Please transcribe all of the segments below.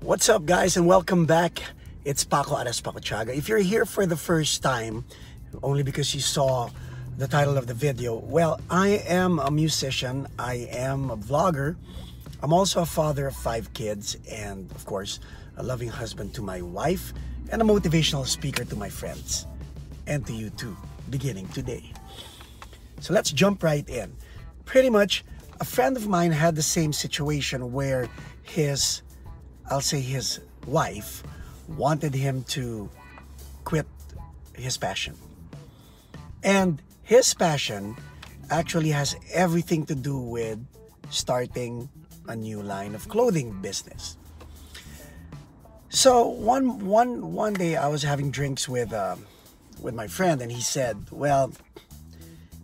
What's up, guys, and welcome back. It's Paco Arespacochaga. If you're here for the first time, only because you saw the title of the video, well, I am a musician, I am a vlogger, I'm also a father of 5 kids, and of course, a loving husband to my wife, and a motivational speaker to my friends, and to you too, beginning today. So let's jump right in. Pretty much, a friend of mine had the same situation where his his wife wanted him to quit his passion. And his passion actually has everything to do with starting a new line of clothing business. So one day I was having drinks with my friend, and he said, well,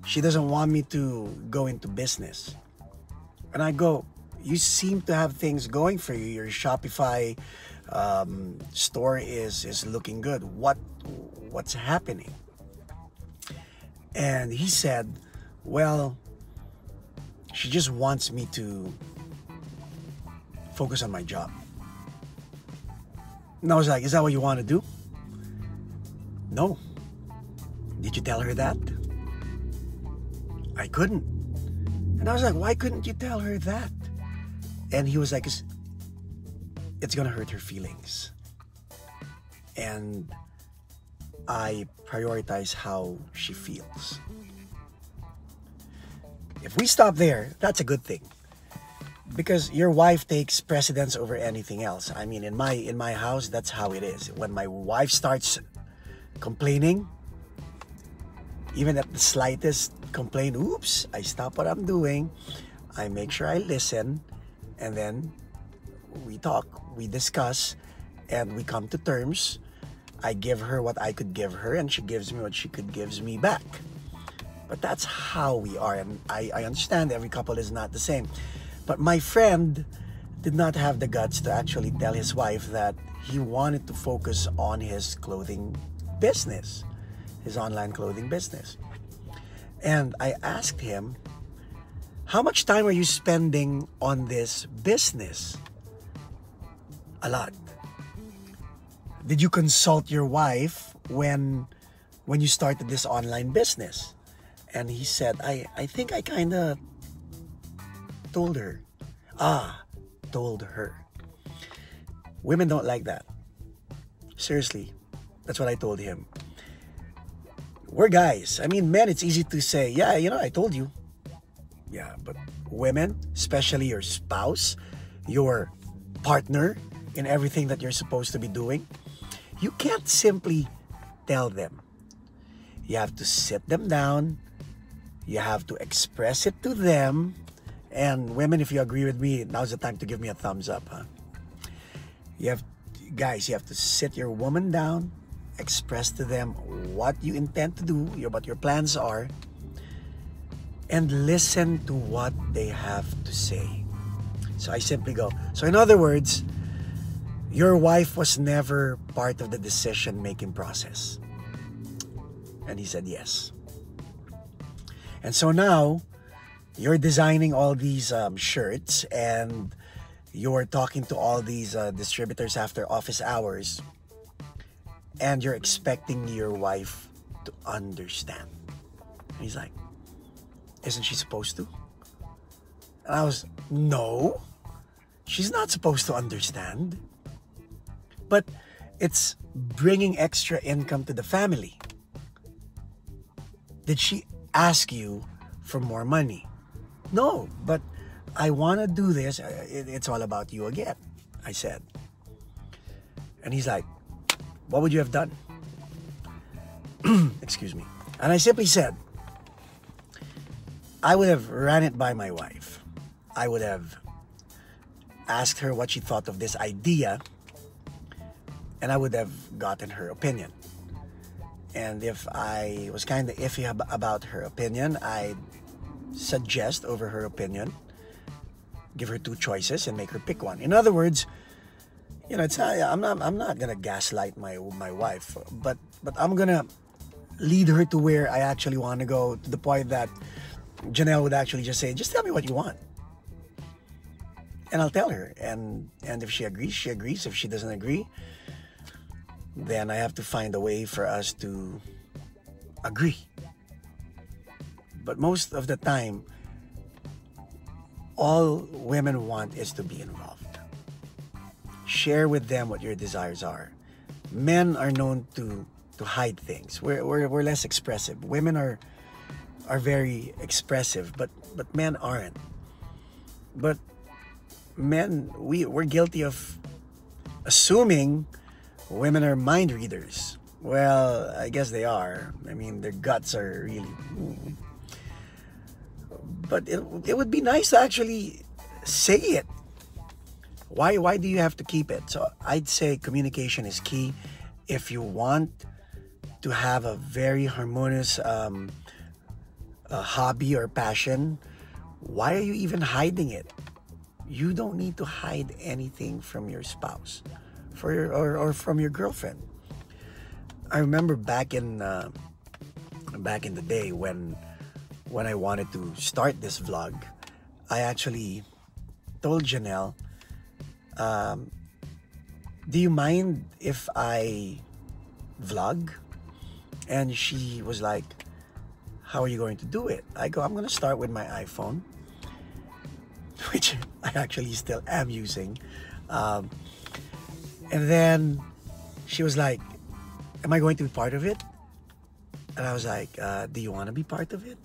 she doesn't want me to go into business. And I go, you seem to have things going for you. Your Shopify store is looking good. What's happening? And he said, well, she just wants me to focus on my job. And I was like, is that what you want to do? No. Did you tell her that? I couldn't. And I was like, why couldn't you tell her that? And he was like, it's gonna hurt her feelings. And I prioritize how she feels. If we stop there, that's a good thing. Because your wife takes precedence over anything else. I mean, in my house, that's how it is. When my wife starts complaining, even at the slightest complaint, oops, I stop what I'm doing. I make sure I listen. And then we talk, we discuss, and we come to terms. I give her what I could give her, and she gives me what she could gives me back. But that's how we are, and I understand every couple is not the same. But my friend did not have the guts to actually tell his wife that he wanted to focus on his clothing business, his online clothing business. And I asked him, how much time are you spending on this business? A lot. Did you consult your wife when you started this online business? And he said, I think I kind of told her. Told her. Women don't like that. Seriously, that's what I told him. We're guys. I mean, men, it's easy to say, yeah, you know, I told you. Yeah, but women, especially your spouse, your partner in everything that you're supposed to be doing, you can't simply tell them. You have to sit them down. You have to express it to them. And women, if you agree with me, now's the time to give me a thumbs up, huh? You have to sit your woman down, express to them what you intend to do, what your plans are, and listen to what they have to say. So I simply go. So in other words, your wife was never part of the decision-making process. And he said yes. And so now, you're designing all these shirts, and you're talking to all these distributors after office hours, and you're expecting your wife to understand. And he's like, isn't she supposed to? And I was, no, she's not supposed to understand. But it's bringing extra income to the family. Did she ask you for more money? No, but I want to do this. It's all about you again, I said. And he's like, what would you have done? Excuse me. And I simply said, I would have ran it by my wife. I would have asked her what she thought of this idea, and I would have gotten her opinion. And if I was kind of iffy about her opinion, I'd suggest over her opinion, give her 2 choices and make her pick one. In other words, you know, it's not, I'm not gonna gaslight my wife, but I'm gonna lead her to where I actually want to go, to the point that Janelle would actually just say, just tell me what you want. and I'll tell her. And if she agrees, she agrees. If she doesn't agree, then I have to find a way for us to agree. But most of the time, all women want is to be involved. Share with them what your desires are. Men are known to hide things. We're less expressive. Women are very expressive, but men aren't. But men, we're guilty of assuming women are mind readers. Well, I guess they are. I mean, their guts are really... But it would be nice to actually say it. Why do you have to keep it? So I'd say communication is key. If you want to have a very harmonious hobby or passion, why are you even hiding it? You don't need to hide anything from your spouse or from your girlfriend. I remember back in the day when I wanted to start this vlog, I actually told Janelle, do you mind if I vlog? And she was like, how are you going to do it? I go, I'm going to start with my iPhone, which I actually still am using. And then she was like, am I going to be part of it? And I was like, do you want to be part of it?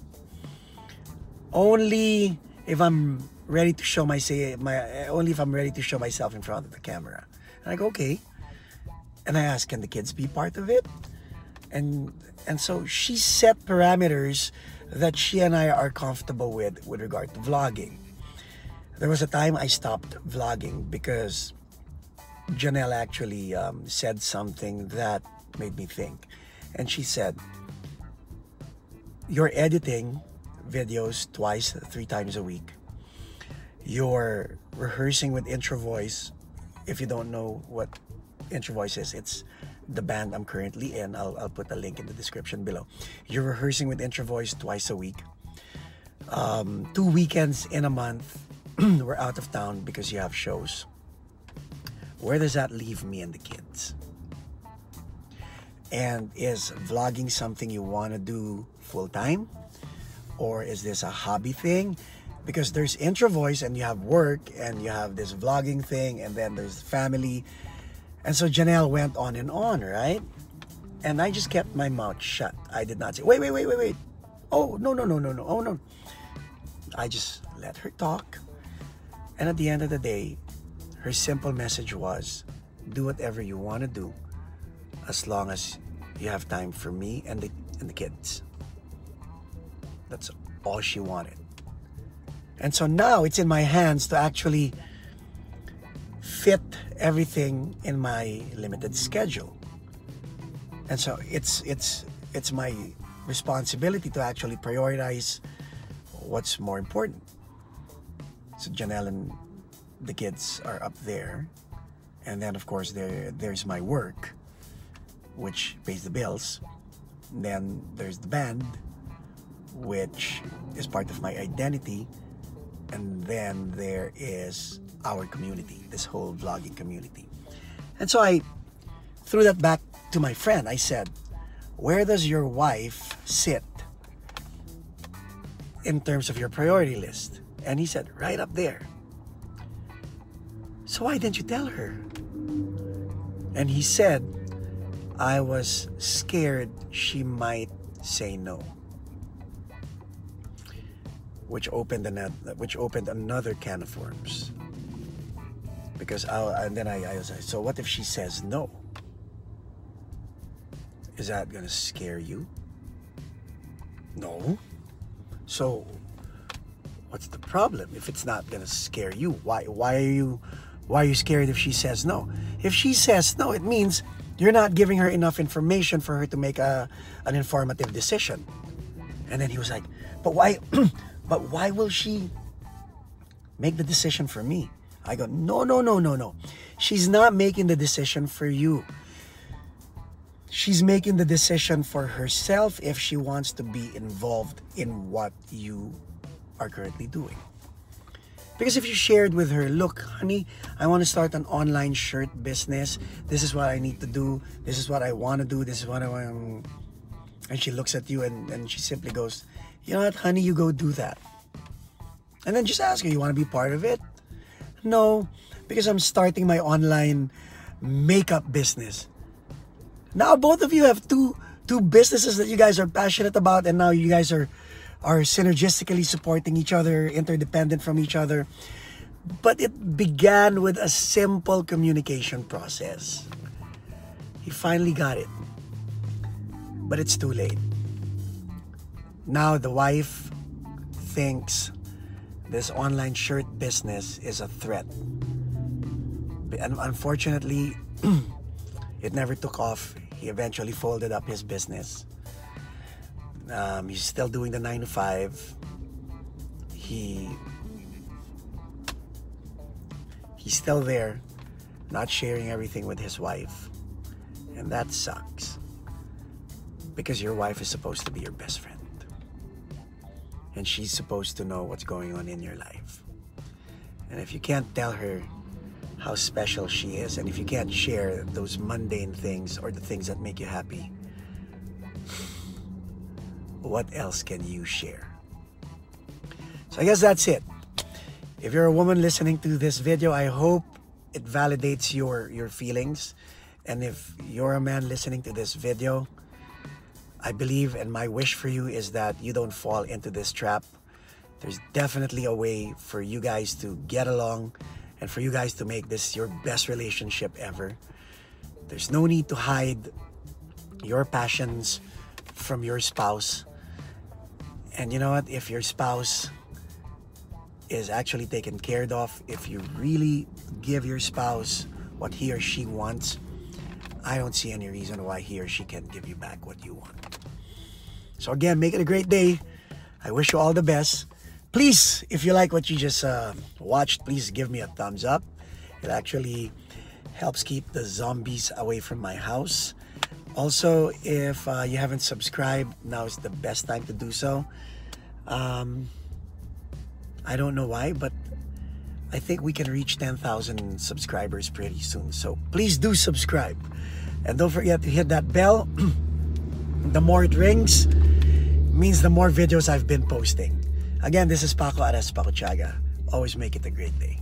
Only if I'm ready to show myself in front of the camera. And I go, okay. And I ask, can the kids be part of it? And so she set parameters that she and I are comfortable with regard to vlogging. There was a time I stopped vlogging because Janelle actually said something that made me think. And she said, you're editing videos twice, 3 times a week. You're rehearsing with Introvoys. If you don't know what Introvoys is, it's the band I'm currently in. I'll put a link in the description below. You're rehearsing with Introvoys twice a week. 2 weekends in a month, we're out of town because you have shows. Where does that leave me and the kids? And is vlogging something you want to do full-time? Or is this a hobby thing? Because there's Introvoys and you have work and you have this vlogging thing and then there's family. And so Janelle went on and on, right? And I just kept my mouth shut. I did not say, wait. Oh, no. Oh, no. I just let her talk. And at the end of the day, her simple message was, do whatever you want to do as long as you have time for me and the kids. That's all she wanted. And so now it's in my hands to actually fit everything in my limited schedule. And so it's my responsibility to actually prioritize what's more important. So Janelle and the kids are up there. And then of course there's my work, which pays the bills. And then there's the band, which is part of my identity. And then there is our community, this whole vlogging community. And so I threw that back to my friend. I said, where does your wife sit in terms of your priority list? And he said, right up there. So why didn't you tell her? And he said, I was scared she might say no. Which opened another can of worms. Because I was like, so what if she says no? Is that gonna scare you? No. So what's the problem? If it's not gonna scare you, why are you scared if she says no? If she says no, it means you're not giving her enough information for her to make an informative decision. And then he was like, but why? But why will she make the decision for me? I go, no. She's not making the decision for you. She's making the decision for herself if she wants to be involved in what you are currently doing. Because if you shared with her, look, honey, I want to start an online shirt business. This is what I need to do. This is what I want to do. This is what I want. And she looks at you and she simply goes, you know what, honey, you go do that. And then just ask her, you want to be part of it? No, because I'm starting my online makeup business. Now both of you have two businesses that you guys are passionate about, and now you guys are synergistically supporting each other, interdependent from each other. But it began with a simple communication process. He finally got it. But it's too late. Now the wife thinks this online shirt business is a threat. And unfortunately, it never took off. He eventually folded up his business. He's still doing the 9-to-5. He's still there, not sharing everything with his wife. And that sucks. Because your wife is supposed to be your best friend. And she's supposed to know what's going on in your life. And if you can't tell her how special she is, and if you can't share those mundane things or the things that make you happy, what else can you share? So I guess that's it. If you're a woman listening to this video, I hope it validates your feelings. And if you're a man listening to this video, I believe, and my wish for you is that you don't fall into this trap. There's definitely a way for you guys to get along and for you guys to make this your best relationship ever. There's no need to hide your passions from your spouse. And you know what? If your spouse is actually taken care of, if you really give your spouse what he or she wants, I don't see any reason why he or she can't give you back what you want. So again, make it a great day. I wish you all the best. Please, if you like what you just watched, please give me a thumbs up. It actually helps keep the zombies away from my house. Also, if you haven't subscribed, now is the best time to do so. I don't know why, but I think we can reach 10,000 subscribers pretty soon. So please do subscribe. And don't forget to hit that bell. The more it rings, means the more videos I've been posting. Again, this is Paco Arespacochaga. Always make it a great day.